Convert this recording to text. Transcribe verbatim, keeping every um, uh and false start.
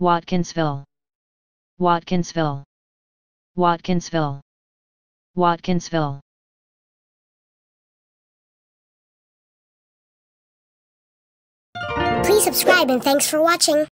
Watkinsville, Watkinsville, Watkinsville, Watkinsville. Please subscribe and thanks for watching.